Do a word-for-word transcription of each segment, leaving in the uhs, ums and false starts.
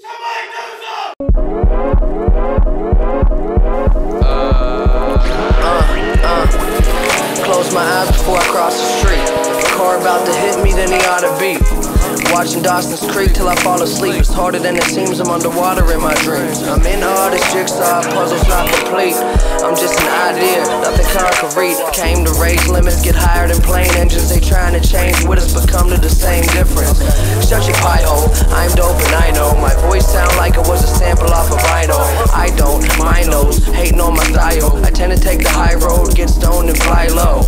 Close my eyes before I cross the street. A car about to hit me, then he ought to beat. Watching Dawson's Creek till I fall asleep. It's harder than it seems, I'm underwater in my dreams. I'm in all this jigsaw, puzzle's not complete. I'm just an idea, nothing concrete. Came to raise limits, get higher than plane engines. They trying to change with us, but come to the same difference. Shut your pie hole, I'm dope and I know. My voice sound like it was a sample off of Vital. I don't, mine knows, hating on my style. I tend to take the high road, get stoned and fly low.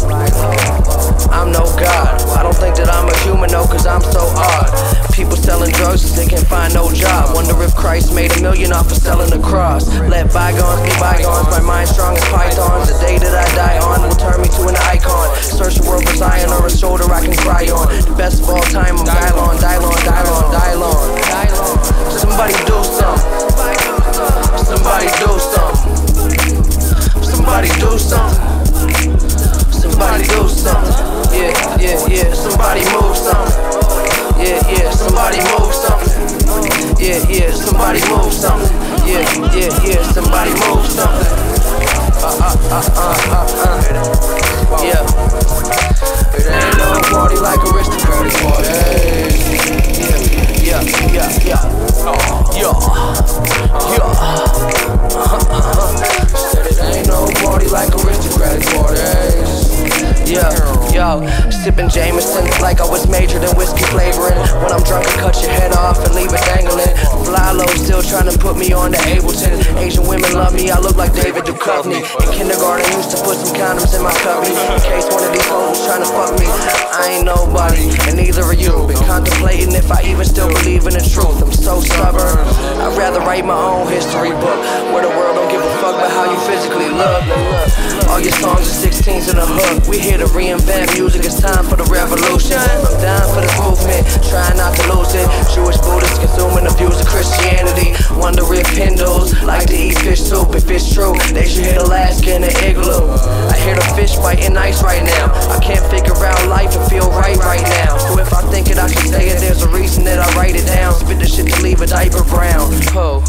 I'm no god, I don't think that I'm a human though, cause I'm so odd. People selling drugs cause they can't find no job. Wonder if Christ made a million off of selling the cross. Let bygones be bygones, my mind strong as pythons. The day that I die on will turn me to an icon. Search the world for Zion or a shoulder I can cry on. The best of all time, I'm Dylon, Dylon, Dylon, Dylon. Somebody do something. Somebody do something. Somebody do something. Somebody do something. Yeah, yeah, yeah. Somebody move something. Yeah, yeah, somebody move something. Yeah, yeah, somebody move something. Yeah, yeah, yeah, somebody move something. Uh, uh, uh, uh, uh, uh. Yeah. It ain't no party like aristocratic party. Yeah, yeah, yeah, yeah. Oh, yeah, yeah. Uh, uh, uh. Said it ain't no party like aristocratic parties. Yeah. Yo, sipping Jameson like I was majored in whiskey flavoring. When I'm drunk, I cut your head off and leave it dangling. Fly low, still trying to put me on to Ableton. Asian women love me, I look like David Duchovny. In kindergarten, used to put some condoms in my cubby in case one of these hoes was trying to fuck me. I ain't nobody, and neither are you. Been contemplating if I even still believe in the truth. I'm so stubborn, I'd rather write my own history book where the world don't give a fuck about how you physically look. All your songs are sixteens in a hook. We here to reinvent music, it's time for the revolution. I'm down for this movement, trying not to lose it. Jewish Buddhists consume and abuse of Christianity. Wonder if Hindus like to eat fish soup. If it's true, they should hit Alaska in an igloo. I hear the fish biting ice right now. I can't figure out life and feel right right now. So if I think it, I should say it. There's a reason that I write it down. Spit this shit to leave a diaper brown. Oh.